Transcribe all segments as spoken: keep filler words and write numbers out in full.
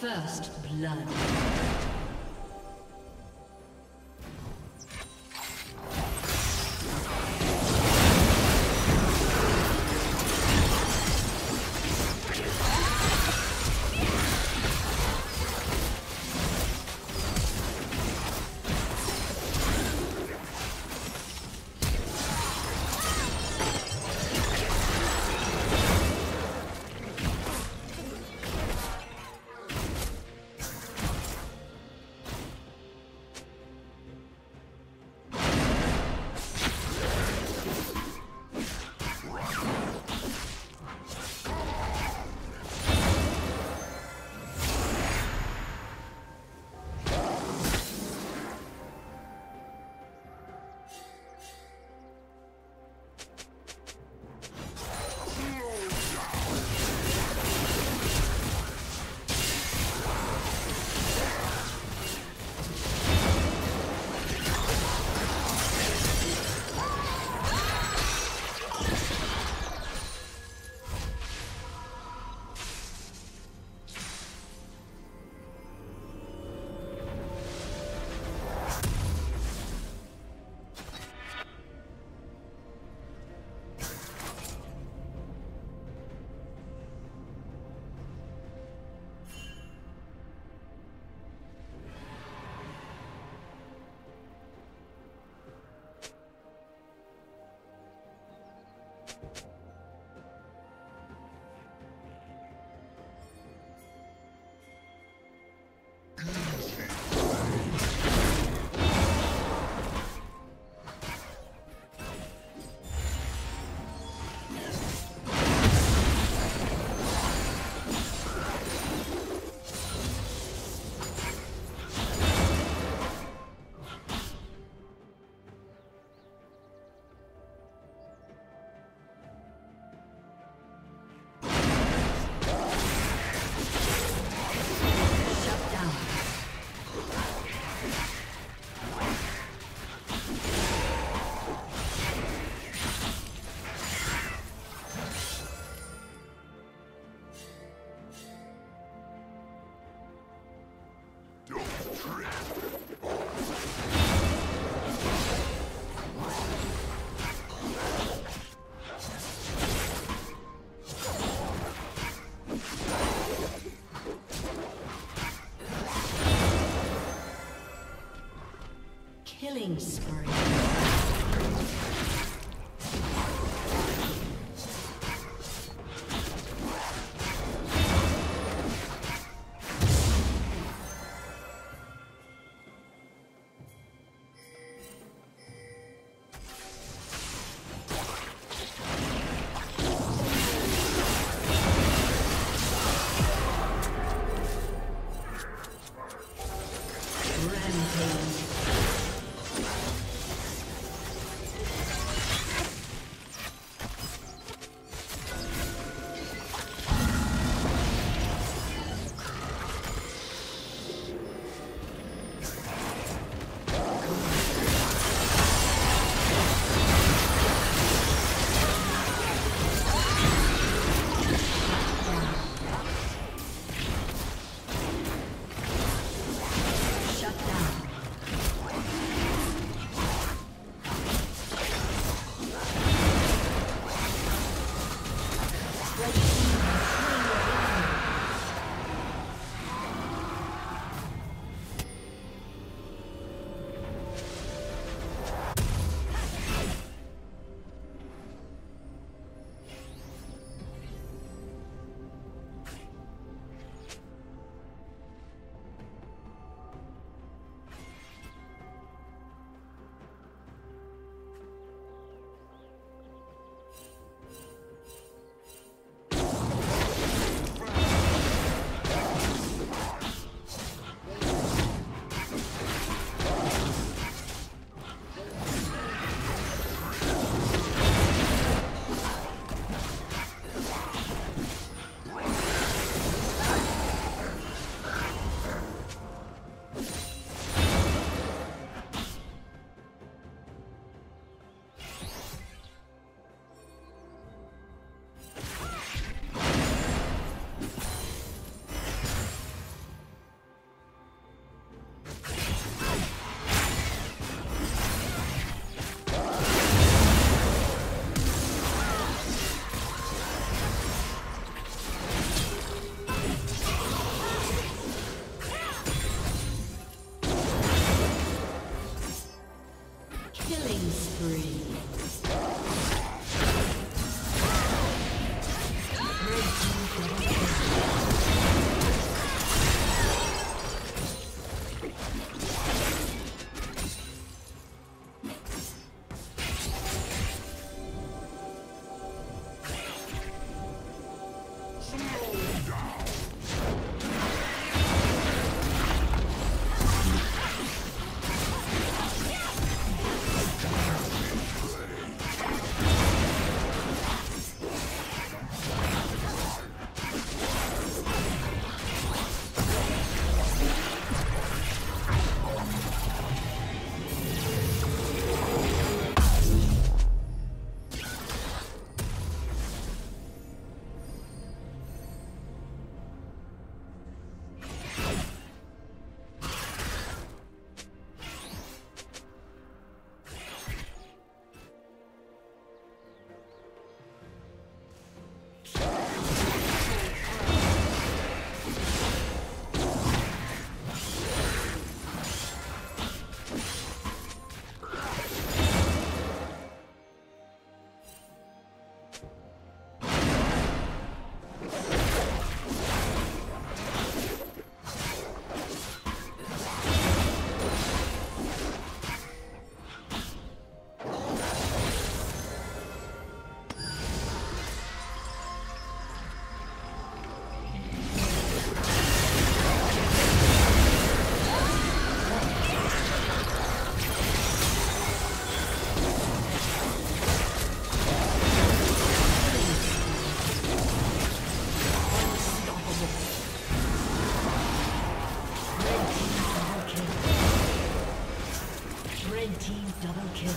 First blood. Killing spree. Rampage. Red team double kill.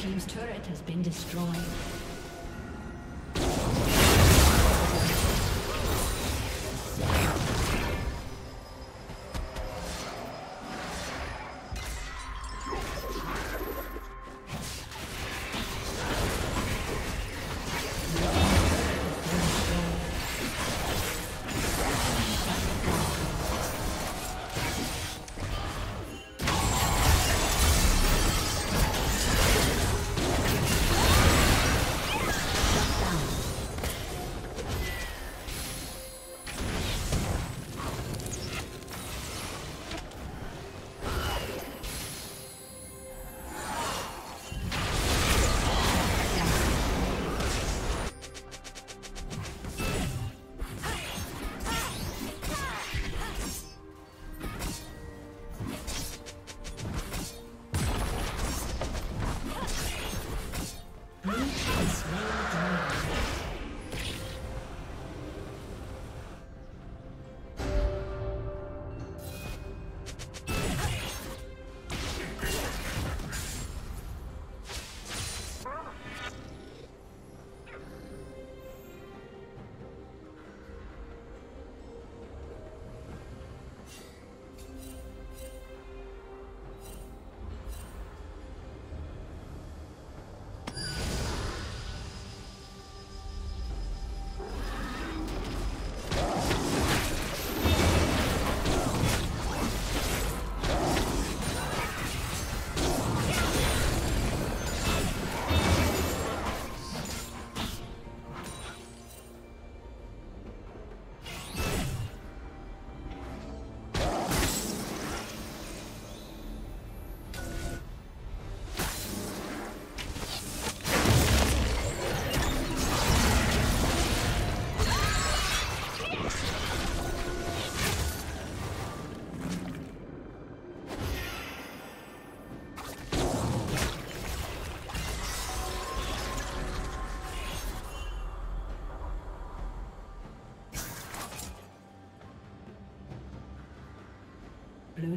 Team's turret has been destroyed. Blue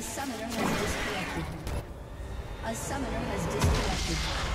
A summoner has disconnected. A summoner has disconnected.